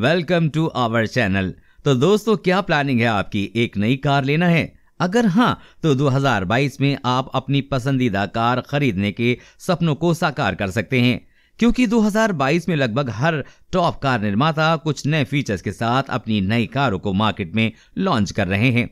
Welcome to our channel. तो दोस्तों, क्या प्लानिंग है आपकी? एक नई कार लेना है? अगर हाँ, तो 2022 में आप अपनी पसंदीदा कार खरीदने के सपनों को साकार कर सकते हैं, क्योंकि 2022 में लगभग हर टॉप कार निर्माता कुछ नए फीचर्स के साथ अपनी नई कारों को मार्केट में लॉन्च कर रहे हैं।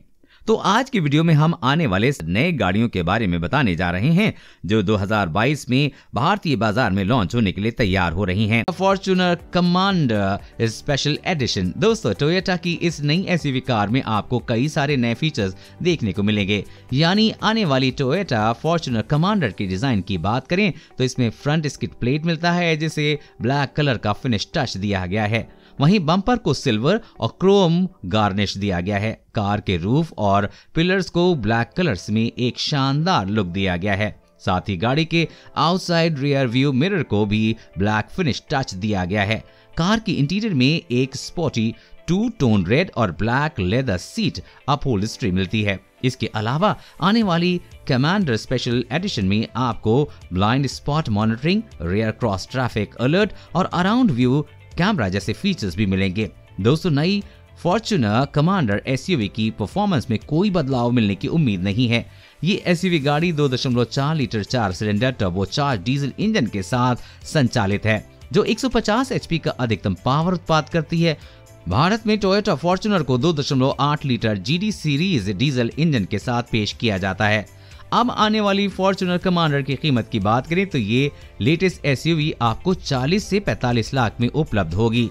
तो आज की वीडियो में हम आने वाले नए गाड़ियों के बारे में बताने जा रहे हैं जो 2022 में भारतीय बाजार में लॉन्च होने के लिए तैयार हो रही हैं। Fortuner Commander special edition. दोस्तों, टोयोटा की इस नई एसयूवी कार में आपको कई सारे नए फीचर्स देखने को मिलेंगे। यानी आने वाली टोयोटा फॉर्च्यूनर कमांडर की डिजाइन की बात करें तो इसमें फ्रंट स्किड प्लेट मिलता है जिसे ब्लैक कलर का फिनिश टच दिया गया है। वहीं बम्पर को सिल्वर और क्रोम गार्निश दिया गया है। कार के रूफ और पिलर्स को ब्लैक कलर्स में एक शानदार लुक दिया गया है। साथ ही गाड़ी के आउटसाइड रियर व्यू मिरर को भी ब्लैक फिनिश टच दिया गया है। कार के इंटीरियर में एक स्पोर्टी टू टोन रेड और ब्लैक लेदर सीट अपहोल्स्ट्री मिलती है। इसके अलावा आने वाली कमांडर स्पेशल एडिशन में आपको blind spot monitoring, rear cross traffic alert और अराउंड व्यू कैमरा जैसे फीचर्स भी मिलेंगे। दोस्तों, नई फॉर्च्यूनर कमांडर एसयूवी की परफॉर्मेंस में कोई बदलाव मिलने की उम्मीद नहीं है। ये एसयूवी गाड़ी 2.4 litre 4 cylinder turbocharge diesel engine के साथ संचालित है जो 150 एचपी का अधिकतम पावर उत्पाद करती है। भारत में टोयोटा फॉर्च्यूनर को 2.8 litre GD series diesel engine के साथ पेश किया जाता है। अब आने वाली फॉर्च्यूनर कमांडर की कीमत की बात करें तो ये लेटेस्ट एसयूवी आपको 40 से 45 लाख में उपलब्ध होगी।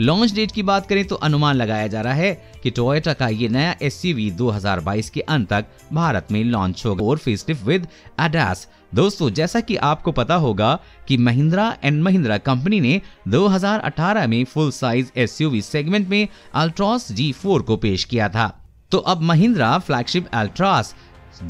लॉन्च डेट की बात करें तो अनुमान लगाया जा रहा है कि टोयोटा का ये नया एसयूवी 2022 के अंत तक भारत में लॉन्च होगा। और फेसलिफ्ट विद एडास। दोस्तों, जैसा कि आपको पता होगा कि महिंद्रा एंड महिंद्रा कंपनी ने 2018 में फुल साइज एसयूवी सेगमेंट में अल्ट्रॉस G4 को पेश किया था। तो अब महिंद्रा फ्लैगशिप अल्ट्रॉस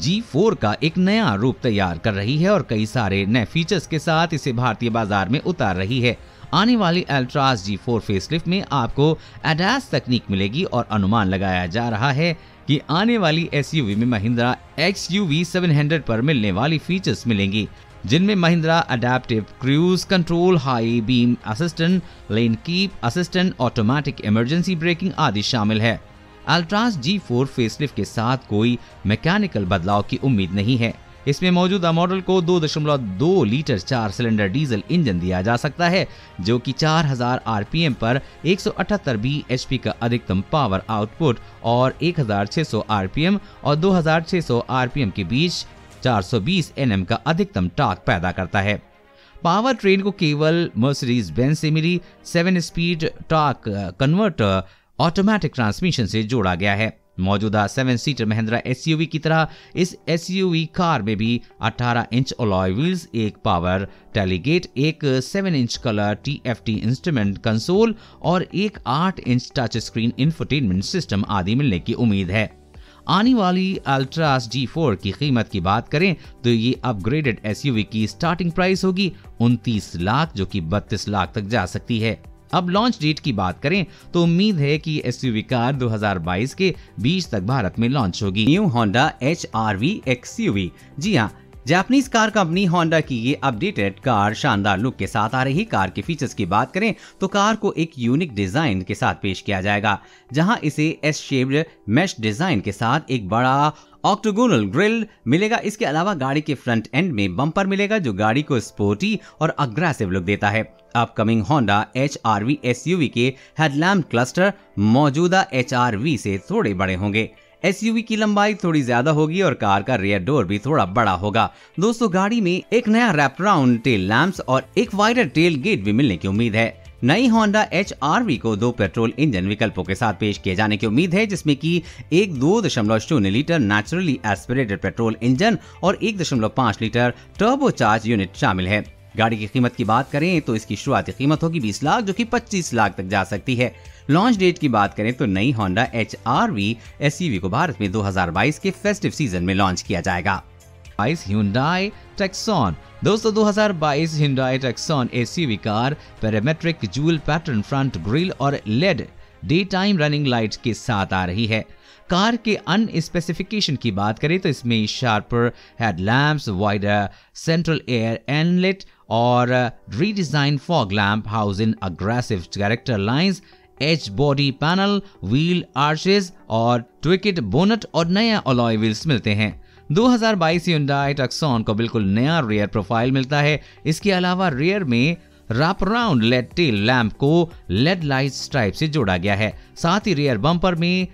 G4 का एक नया रूप तैयार कर रही है और कई सारे नए फीचर्स के साथ इसे भारतीय बाजार में उतार रही है। आने वाली अल्ट्रास G4 फेसलिफ्ट में आपको एडास तकनीक मिलेगी और अनुमान लगाया जा रहा है कि आने वाली एसयूवी में महिंद्रा XUV300 पर मिलने वाली फीचर्स मिलेंगी, जिनमें Mahindra adaptive cruise control, high beam assistant, lane keep assistant, automatic emergency braking आदि शामिल है। अल्ट्रास G4 फेसलिफ्ट के साथ कोई मैकेनिकल बदलाव की उम्मीद नहीं है। इसमें मौजूदा मॉडल को 2.2 लीटर 4 सिलेंडर डीजल इंजन दिया जा सकता है जो कि 4000 आरपीएम पर 178 bhp का अधिकतम पावर आउटपुट और 1600 आरपीएम और 2600 आरपीएम के बीच 420 Nm का अधिकतम टॉर्क पैदा करता है। पावर ट्रेन को केवल मर्सिडीज बेंज से मिली 7-स्पीड टॉर्क कन्वर्टर ऑटोमेटिक ट्रांसमिशन से जोड़ा गया है। मौजूदा 7 सीटर महिंद्रा एसयूवी की तरह इस एसयूवी कार में भी 18 इंच अलॉय व्हील्स, एक पावर टेलीगेट, एक 7 inch colour TFT instrument console और एक 8 inch touch screen infotainment system आदि मिलने की उम्मीद है। आने वाली अल्ट्रास G4 की कीमत की बात करें तो ये अपग्रेडेड एसयूवी की स्टार्टिंग प्राइस होगी 29 लाख, जो कि 32 लाख तक जा सकती है। अब लॉन्च डेट की बात करें तो उम्मीद है कि एसयूवी कार 2022 के बीच तक भारत में लॉन्च होगी। New Honda HR-V XUV। जी हाँ, जापानीज कार कंपनी होंडा की ये अपडेटेड कार शानदार लुक के साथ आ रही। कार के फीचर्स की बात करें तो कार को एक यूनिक डिजाइन के साथ पेश किया जाएगा, जहां इसे एस शेप्ड मेश डिजाइन के साथ एक बड़ा ऑक्टोगोनल ग्रिल मिलेगा। इसके अलावा गाड़ी के फ्रंट एंड में बम्पर मिलेगा जो गाड़ी को स्पोर्टी और अग्रेसिव लुक देता है। अपकमिंग होंडा HR-V SUV के हेडलैम्प क्लस्टर मौजूदा HR-V से थोड़े बड़े होंगे। एसयूवी की लंबाई थोड़ी ज्यादा होगी और कार का रियर डोर भी थोड़ा बड़ा होगा। दोस्तों, गाड़ी में एक नया रैप राउंड टेल लैंप्स और एक वाइडर टेल गेट भी मिलने की उम्मीद है। नई होंडा HR-V को 2 पेट्रोल इंजन विकल्पों के साथ पेश किए जाने की उम्मीद है, जिसमें कि एक 2.0 litre naturally aspirated petrol engine और 1.5 लीटर टर्बोचार्ज यूनिट शामिल है। गाड़ी की कीमत की बात करें तो इसकी शुरुआती कीमत होगी 20 लाख जो कि 25 लाख तक जा सकती है। लॉन्च डेट की बात करें तो नई होंडा HR-V SUV को भारत में 2022 के फेस्टिव सीजन में लॉन्च किया जाएगा। Hyundai Tucson। दोस्तों, 2022 Hyundai Tucson SUV car parametric jewel pattern front grille और LED day time running lights के साथ आ रही है। कार के अन्य स्पेसिफिकेशन की बात करें तो इसमें sharper headlamps, wider central air inlet और redesign fog lamp housing aggressive character lines, H body panel, wheel arches और ट्विकेट बोनट और नया अलॉय व्हील्स मिलते हैं। 2022 Hyundai Tucson को बिल्कुल नया रियर प्रोफाइल मिलता है। इसके अलावा रियर में wraparound LED tail lamp को लेड लाइट स्ट्राइप से जोड़ा गया है। साथ ही रियर बम्पर में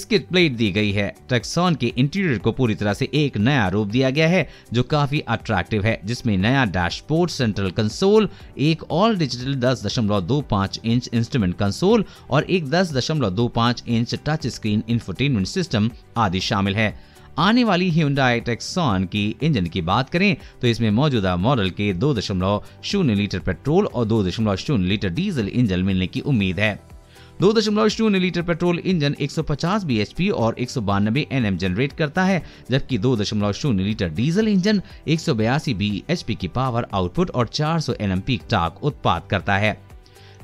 स्किड प्लेट दी गई है। Tucson के इंटीरियर को पूरी तरह से एक नया रूप दिया गया है जो काफी अट्रैक्टिव है, जिसमें नया डैशबोर्ड, सेंट्रल कंसोल, एक all digital 10.25 inch instrument console और एक 10.25 inch touch screen infotainment system आदि शामिल है। आने वाली Hyundai Tucson की इंजन की बात करें तो इसमें मौजूदा मॉडल के 2.0 लीटर पेट्रोल और 2.0 लीटर डीजल इंजन मिलने की उम्मीद है। 2.0 लीटर पेट्रोल इंजन 150 bhp और 192 Nm जनरेट करता है, जबकि 2.0 लीटर डीजल इंजन 182 bhp की पावर आउटपुट और 400 Nm पीक टॉर्क उत्पाद करता है।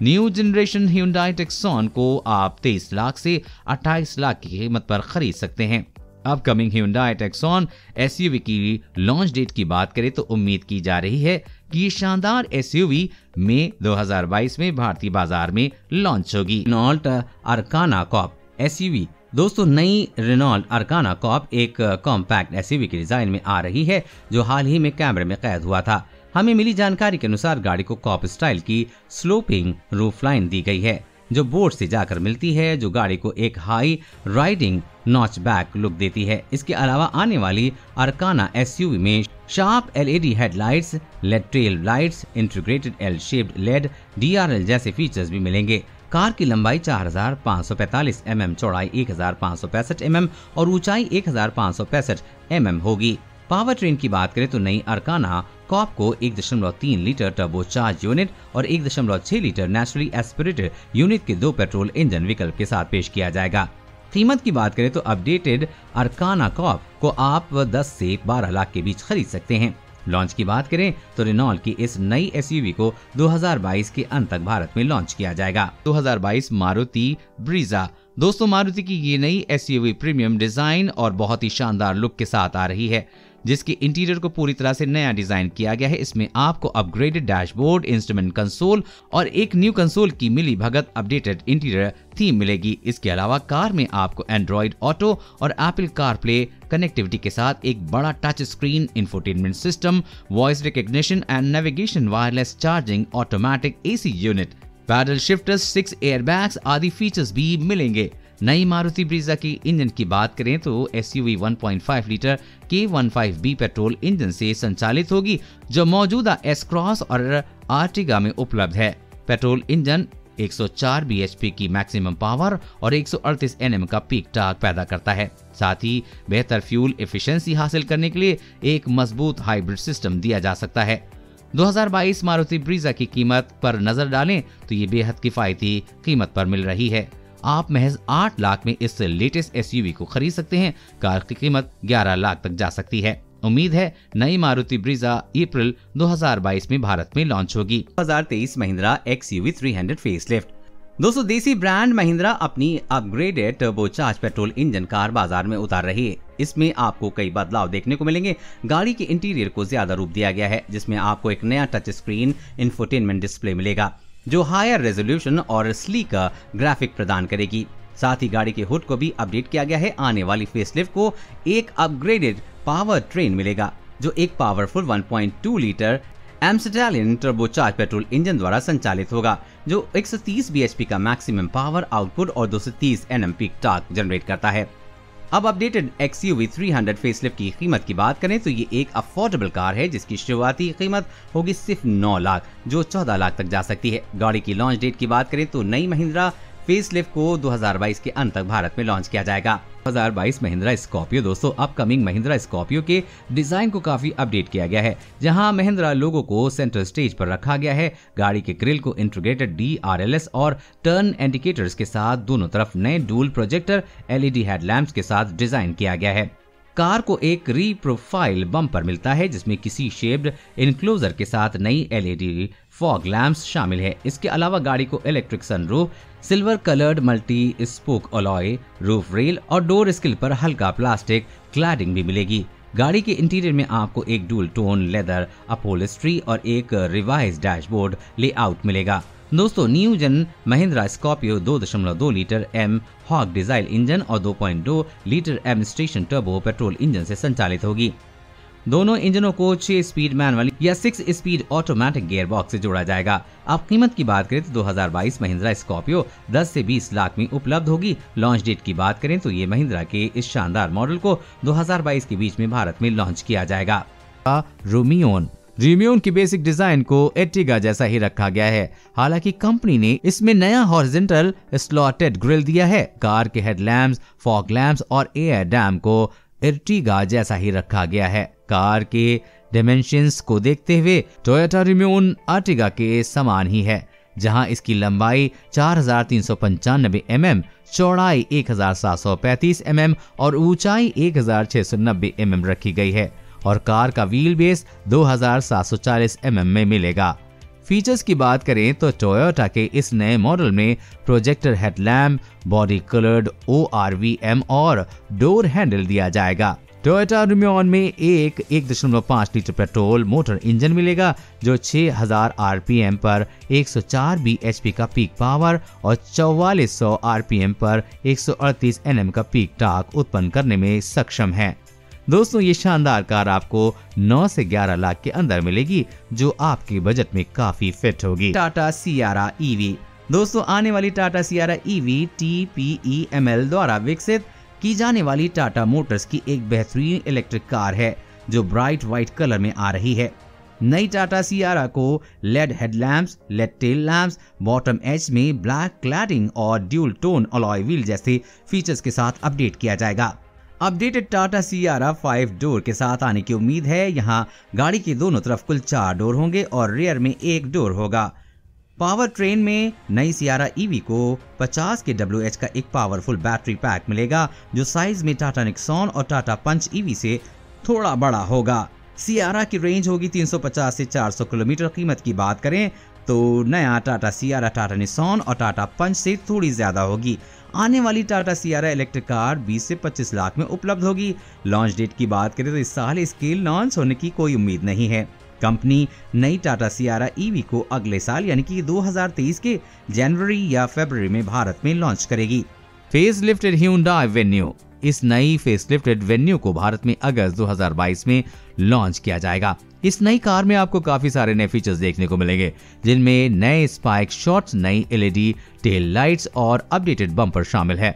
न्यू जनरेशन Hyundai Tucson को आप 23 लाख से 28 लाख की कीमत पर खरीद सकते हैं। अपकमिंग Hyundai Tucson SUV की लॉन्च डेट की बात करें तो उम्मीद की जा रही है कि ये शानदार SUV मई 2022 में भारतीय बाजार में लॉन्च होगी। Renault Arkana coupe SUV। दोस्तों, नई रेनॉल्ट अरकाना कॉप एक कॉम्पैक्ट SUV के डिजाइन में आ रही है जो हाल ही में कैमरे में कैद हुआ था। हमें मिली जानकारी के अनुसार गाड़ी को कॉप स्टाइल की स्लोपिंग रूफ लाइन दी गई है जो बोर्ड से जाकर मिलती है, जो गाड़ी को एक हाई राइडिंग नॉचबैक लुक देती है। इसके अलावा आने वाली अरकाना SUV में sharp LED headlights, LED trail lights, integrated L shaped LED DRL जैसे फीचर्स भी मिलेंगे। कार की लंबाई 4545 mm, चौड़ाई 1565 mm और ऊंचाई 1565 mm होगी। पावर ट्रेन की बात करें तो नई अरकाना कॉप को 1.3 लीटर टर्बोचार्ज यूनिट और 1.6 लीटर नेचुरली एस्पिरेटेड यूनिट के दो पेट्रोल इंजन विकल्प के साथ पेश किया जाएगा। कीमत की बात करें तो अपडेटेड अरकाना कॉप को आप 10 से 12 लाख के बीच खरीद सकते हैं। लॉन्च की बात करें तो रेनॉल्ट की इस नई SUV को 2022 के अंत तक भारत में लॉन्च किया जाएगा। 2022 मारुति ब्रीजा। दोस्तों, मारुति की ये नई SUV प्रीमियम डिजाइन और बहुत ही शानदार लुक के साथ आ रही है, जिसके इंटीरियर को पूरी तरह से नया डिजाइन किया गया है। इसमें आपको अपग्रेडेड डैशबोर्ड, इंस्ट्रूमेंट कंसोल और एक न्यू कंसोल की मिली भगत अपडेटेड इंटीरियर थीम मिलेगी। इसके अलावा कार में आपको एंड्रॉइड ऑटो और एप्पल कारप्ले कनेक्टिविटी के साथ एक बड़ा touch screen infotainment system, voice recognition and navigation, wireless charging, automatic AC unit, paddle shifters, 6 airbags आदि फीचर्स भी मिलेंगे। नई मारुति ब्रीजा की इंजन की बात करें तो SUV 1.5 litre K15B petrol engine से संचालित होगी जो मौजूदा S-Cross और आर्टिगा में उपलब्ध है। पेट्रोल इंजन 104 bhp की मैक्सिमम पावर और 138 Nm का पीक टॉर्क पैदा करता है। साथ ही बेहतर फ्यूल एफिशिएंसी हासिल करने के लिए एक मजबूत हाइब्रिड सिस्टम दिया जा सकता है। 2022 मारुति ब्रीजा की कीमत पर नजर डालें तो ये बेहद किफायती कीमत पर मिल रही है। आप महज 8 लाख में इस लेटेस्ट SUV को खरीद सकते हैं। कार की कीमत 11 लाख तक जा सकती है। उम्मीद है नई मारुति ब्रीजा अप्रैल 2022 में भारत में लॉन्च होगी। 2023 महिंद्रा XUV300 फेसलिफ्ट। दोस्तों, देसी ब्रांड महिंद्रा अपनी upgraded turbocharge petrol engine car बाजार में उतार रही है। इसमें आपको कई बदलाव देखने को मिलेंगे। गाड़ी के इंटीरियर को ज्यादा रूप दिया गया है, जिसमें आपको एक नया टच स्क्रीन इंफोटेनमेंट डिस्प्ले मिलेगा जो हायर रेजोल्यूशन और स्लीकर ग्राफिक प्रदान करेगी। साथ ही गाड़ी के हुड को भी अपडेट किया गया है। आने वाली फेसलिफ्ट को एक अपग्रेडेड पावर ट्रेन मिलेगा जो एक पावरफुल 1.2 लीटर एम्स्टरडैम टर्बोचार्ज पेट्रोल इंजन द्वारा संचालित होगा जो 130 bhp का मैक्सिमम पावर आउटपुट और 230 Nm पीक टॉर्क जनरेट करता है। अब अपडेटेड XUV300 फेसलिफ्ट की कीमत की बात करें तो ये एक अफोर्डेबल कार है जिसकी शुरुआती कीमत होगी सिर्फ 9 लाख जो 14 लाख तक जा सकती है। गाड़ी की लॉन्च डेट की बात करें तो नई महिंद्रा फेसलिफ्ट को 2022 के अंत तक भारत में लॉन्च किया जाएगा। 2022 महिंद्रा स्कॉर्पियो। दोस्तों, अपकमिंग महिंद्रा स्कॉर्पियो के डिजाइन को काफी अपडेट किया गया है, जहां महिंद्रा लोगो को सेंटर स्टेज पर रखा गया है। गाड़ी के ग्रिल को इंटीग्रेटेड DRLS और टर्न इंडिकेटर्स के साथ दोनों तरफ नए डुअल प्रोजेक्टर LED हेडलैम्प्स के साथ डिजाइन किया गया है। कार को एक रीप्रोफाइल बम्पर मिलता है जिसमें किसी शेप्ड इनक्लोजर के साथ नई LED फॉग लैम्प्स शामिल है। इसके अलावा गाड़ी को electric sunroof, silver coloured multi spoke alloy roof rail और डोर स्किल पर हल्का प्लास्टिक क्लैडिंग भी मिलेगी। गाड़ी के इंटीरियर में आपको एक डुअल टोन लेदर अपहोल्स्ट्री और एक रिवाइज डैशबोर्ड लेआउट मिलेगा। दोस्तों new gen Mahindra Scorpio 2.2 litre M hawk diesel engine और 2.2 litre M station turbo petrol engine से संचालित होगी। दोनों इंजनों को 6 स्पीड मैनुअल या 6 स्पीड ऑटोमेटिक गियर बॉक्स से जोड़ा जाएगा। अब कीमत की बात करें तो 2022 महिंद्रा स्कॉर्पियो 10 से 20 लाख में उपलब्ध होगी। लॉन्च डेट की बात करें तो ये महिंद्रा के इस शानदार मॉडल को 2022 के बीच में भारत में लॉन्च किया जाएगा। रूमियोन की बेसिक डिजाइन को एर्टिगा जैसा ही रखा गया है, हालांकि कंपनी ने इसमें नया हॉरिजॉन्टल स्लॉटेड ग्रिल दिया है। कार के हेडलैम्प्स, फॉग लैम्प्स और एयर डैम को एर्टिगा जैसा ही रखा गया है। कार के डायमेंशंस को देखते हुए टोयोटा रूमियोन एर्टिगा के समान ही है, जहां इसकी लंबाई 4395 mm, चौड़ाई 1735 mm और ऊंचाई 1690 mm रखी गई है और कार का व्हील बेस 2740 mm में मिलेगा। फीचर्स की बात करें तो टोयोटा के इस नए मॉडल में projector headlamp, body coloured ORVM और डोर हैंडल दिया जाएगा। टोयोटा रूमियोन में एक 1.5 लीटर पेट्रोल मोटर इंजन मिलेगा जो 6000 आरपीएम पर 104 बीएचपी का पीक पावर और 4400 आरपीएम पर 138 एनएम का पीक टॉर्क उत्पन्न करने में सक्षम है। दोस्तों ये शानदार कार आपको 9 से 11 लाख के अंदर मिलेगी जो आपके बजट में काफी फिट होगी। Tata Sierra EV. दोस्तों आने वाली टाटा सियारा ईवी TPEML द्वारा विकसित की जाने वाली टाटा मोटर्स की एक बेहतरीन इलेक्ट्रिक कार है जो ब्राइट व्हाइट कलर में आ रही है। नई टाटा सियारा को LED headlamps, LED tail lamps, bottom edge में ब्लैक क्लैडिंग और ड्यूल टोन अलॉय व्हील जैसे फीचर्स के साथ अपडेट किया जाएगा। अपडेटेड टाटा सियारा 5 डोर के साथ आने की उम्मीद है। यहाँ गाड़ी के दोनों तरफ कुल 4 डोर होंगे और रियर में 1 डोर होगा। पावर ट्रेन में नई सियारा ईवी को 50 के WH का एक पावरफुल बैटरी पैक मिलेगा जो साइज में टाटा नेक्सॉन और टाटा पंच ईवी से थोड़ा बड़ा होगा। सियारा की रेंज होगी 350 से 400 किलोमीटर। कीमत की बात करें तो नया टाटा सियारा टाटा नेक्सॉन और टाटा पंच से थोड़ी ज्यादा होगी। आने वाली टाटा सियारा इलेक्ट्रिक कार 20 से 25 लाख में उपलब्ध होगी। लॉन्च डेट की बात करें तो इस साल इसके लॉन्च होने की कोई उम्मीद नहीं है। कंपनी नई टाटा सियारा ईवी को अगले साल यानी कि 2023 के जनवरी या फरवरी में भारत में लॉन्च करेगी। Facelifted Hyundai Venue. इस नई फेसलिफ्टेड वेन्यू को भारत में अगस्त 2022 में लॉन्च किया जाएगा। इस नई कार में आपको काफी सारे नए फीचर्स देखने को मिलेंगे जिनमें नए स्पाइक शॉट्स, नई LED टेल लाइट्स और अपडेटेड बम्पर शामिल है।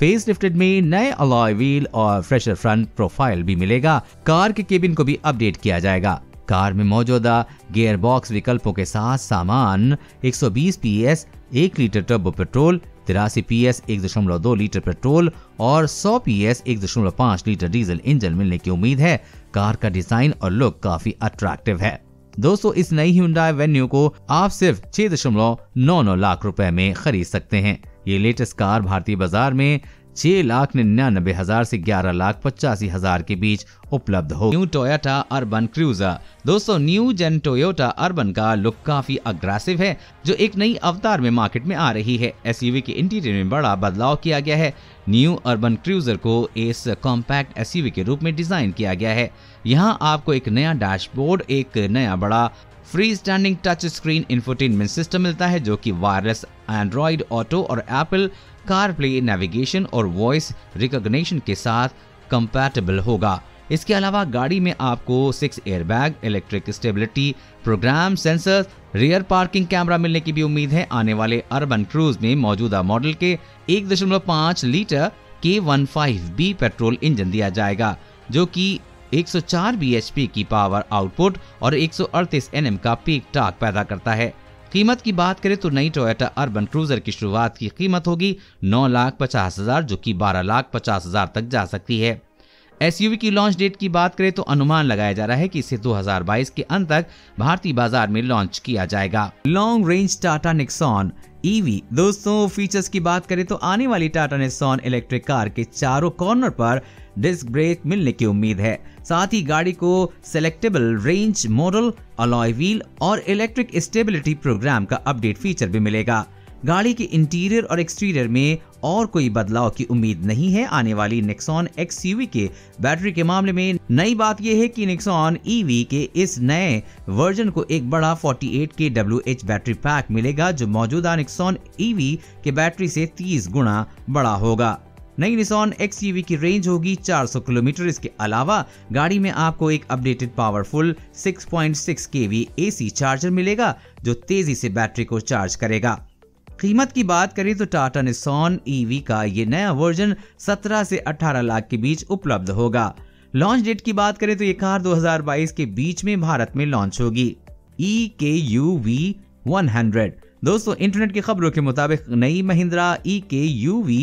फेसलिफ्टेड में नए अलॉय व्हील और फ्रेशर फ्रंट प्रोफाइल भी मिलेगा। कार के केबिन को भी अपडेट किया जाएगा। कार में मौजूदा गियर बॉक्स विकल्पों के साथ सामान 120 PS 1 litre turbo petrol, 83 PS 1.2 litre petrol और 100 PS 1.5 लीटर डीजल इंजन मिलने की उम्मीद है। कार का डिजाइन और लुक काफी अट्रैक्टिव है। दोस्तों इस नई Hyundai Venue को आप सिर्फ 6.99 लाख रुपए में खरीद सकते हैं। ये लेटेस्ट कार भारतीय बाजार में 6,99,000 से 11,85,000 के बीच उपलब्ध हो। New Toyota Urban Cruiser. दोस्तों न्यू जन टोयोटा अर्बन का लुक काफी अग्रेसिव है जो एक नई अवतार में मार्केट में आ रही है। SUV के इंटीरियर में बड़ा बदलाव किया गया है। न्यू अर्बन क्रूजर को इस कॉम्पैक्ट SUV के रूप में डिजाइन किया गया है। यहाँ आपको एक नया डैशबोर्ड, एक नया बड़ा free standing touch screen infotainment system मिलता है जो कि वायरलेस एंड्रॉइड ऑटो और एप्पल कारप्ले, नेविगेशन और वॉइस रिकॉग्निशन के साथ कंपैटिबल होगा। इसके अलावा गाड़ी में आपको 6 airbag, electric stability programme, sensor, rear parking camera मिलने की भी उम्मीद है। आने वाले अर्बन क्रूज में मौजूदा मॉडल के 1.5 लीटर K15B पेट्रोल इंजन दिया जाएगा जो कि 104 BHP की पावर आउटपुट और 138 Nm का पीक टॉर्क पैदा करता है। कीमत की बात करें तो नई टोयोटा अर्बन क्रूजर की शुरुआत की कीमत होगी 9,50,000 जो कि 12,50,000 तक जा सकती है। SUV की लॉन्च डेट की बात करें तो अनुमान लगाया जा रहा है कि इसे 2022 के अंत तक भारतीय बाजार में लॉन्च किया जाएगा। Long range Tata Nexon EV. दोस्तों फीचर्स की बात करें तो आने वाली टाटा नेक्सॉन इलेक्ट्रिक कार के चारों कॉर्नर पर डिस्क ब्रेक मिलने की उम्मीद है। साथ ही गाड़ी को selectable range model, alloy wheel और इलेक्ट्रिक स्टेबिलिटी प्रोग्राम का अपडेट फीचर भी मिलेगा। गाड़ी के इंटीरियर और एक्सटीरियर में और कोई बदलाव की उम्मीद नहीं है। आने वाली नेक्सॉन XUV के बैटरी के मामले में नई बात यह है कि नेक्सॉन EV के इस नए वर्जन को एक बड़ा 48 के WH बैटरी पैक मिलेगा, जो मौजूदा नेक्सॉन EV के बैटरी से 30 गुना बड़ा होगा। नई निसॉन XUV की रेंज होगी 400 किलोमीटर। इसके अलावा गाड़ी में आपको एक updated powerful 6.6 kW AC charger मिलेगा, जो तेजी से बैटरी को चार्ज करेगा। कीमत की बात करें तो टाटा निसॉन EV का ये नया वर्जन 17 से 18 लाख के बीच उपलब्ध होगा। लॉन्च डेट की बात करें तो ये कार 2022 के बीच में भारत में लॉन्च होगी। EKUV 100। दोस्तों, इंटरनेट की खबरों के मुताबिक नई महिंद्रा EKUV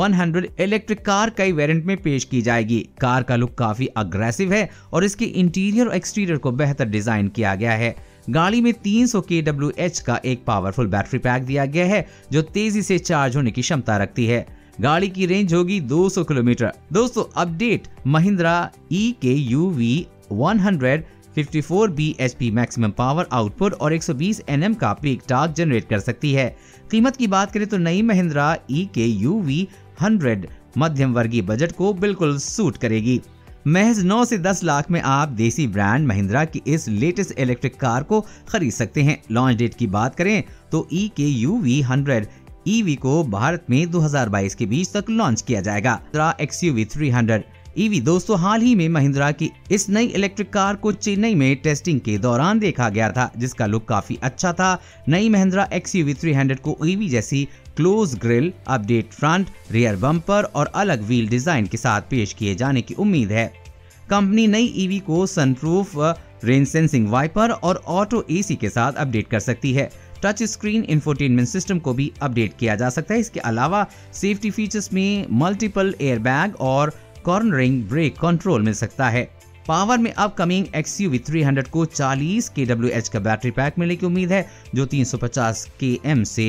100 इलेक्ट्रिक कार कई वेरिएंट में पेश की जाएगी। कार का लुक काफी अग्रेसिव है और इसके इंटीरियर और एक्सटीरियर को बेहतर डिजाइन किया गया है। गाड़ी में 300 kWh का एक पावरफुल बैटरी पैक दिया गया है, जो तेजी से चार्ज होने की क्षमता रखती है। गाड़ी की रेंज होगी 200 किलोमीटर। दोस्तों, update Mahindra EKUV 100 54 bhp maximum power output और 120 Nm का पीक टॉर्क जनरेट कर सकती है। कीमत की बात करें तो नई महिंद्रा EKUV 100 मध्यम वर्गीय बजट को बिल्कुल सूट करेगी। महज 9 से 10 लाख में आप देसी ब्रांड महिंद्रा की इस लेटेस्ट इलेक्ट्रिक कार को खरीद सकते हैं। लॉन्च डेट की बात करें तो EKUV 100 EV को भारत में 2022 के बीच तक लॉन्च किया जाएगा। XUV 300 EV दोस्तों हाल ही में महिंद्रा की इस नई इलेक्ट्रिक कार को चेन्नई में टेस्टिंग के दौरान देखा गया था, जिसका लुक काफी अच्छा था। नई महिंद्रा XUV 300 को EV जैसी close grille, update front, rear bumper और अलग व्हील डिजाइन के साथ पेश किए जाने की उम्मीद है। कंपनी नई EV को सनप्रूफ, रेन सेंसिंग वाइपर और ऑटो AC के साथ अपडेट कर सकती है। टच स्क्रीन इंफोटेनमेंट सिस्टम को भी अपडेट किया जा सकता है। इसके अलावा सेफ्टी फीचर्स में मल्टीपल एयरबैग और कॉर्नरिंग ब्रेक कंट्रोल मिल सकता है। पावर में अपकमिंग XUV 300 को 40 kWh का बैटरी पैक मिलने की उम्मीद है, जो 350 km से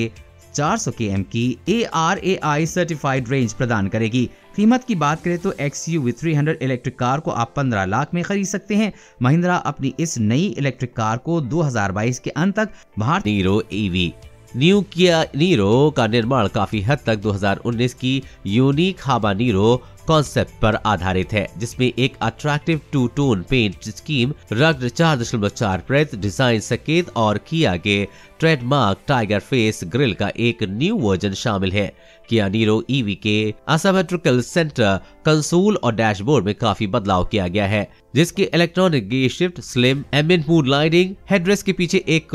400 km की ARAI सर्टिफाइड रेंज प्रदान करेगी। कीमत की बात करें तो XUV 300 इलेक्ट्रिक कार को आप 15 लाख में खरीद सकते हैं। महिंद्रा अपनी इस नई इलेक्ट्रिक कार को 2022 के अंत तक भारतीय Hero EV new Kia Niro का निर्माण काफी हद तक 2019 की यूनिक हाबानीरो कॉन्सेप्ट पर आधारित है, जिसमें एक attractive two tone paint scheme, rugged 4.4 प्रेत डिजाइन सकेत और किया के ट्रेडमार्क टाइगर फेस ग्रिल का एक न्यू वर्जन शामिल है। किया नीरो EV के असिमेट्रिकल सेंटर कंसोल और डैशबोर्ड में काफी बदलाव किया गया है, जिसके electronic gauge shift, slim ambient mood lighting, headrest के पीछे एक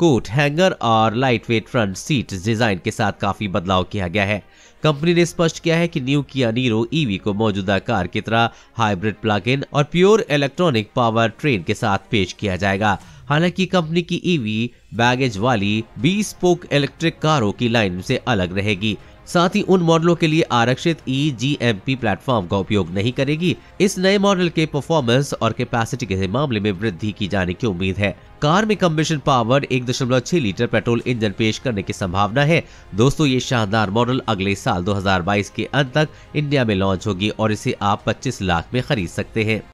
कोट हैंगर और लाइटवेट फ्रंट सीट डिजाइन के साथ काफी बदलाव किया गया है। कंपनी ने स्पष्ट किया है कि न्यू किया नीरो EV को मौजूदा कार की तरह हाइब्रिड, प्लग-इन और प्योर इलेक्ट्रॉनिक पावर ट्रेन के साथ पेश किया जाएगा। हालांकि कंपनी की EV बैगेज वाली 20 स्पोक इलेक्ट्रिक कारों की लाइन से अलग रहेगी, साथ ही उन मॉडलों के लिए आरक्षित EGMP प्लेटफॉर्म का उपयोग नहीं करेगी। इस नए मॉडल के परफॉर्मेंस और कैपेसिटी के मामले में वृद्धि की जाने की उम्मीद है। कार में combustion power 1.6 litre petrol engine पेश करने की संभावना है। दोस्तों, ये शानदार मॉडल अगले साल 2022 के अंत तक इंडिया में लॉन्च होगी और इसे आप 25 लाख में खरीद सकते हैं।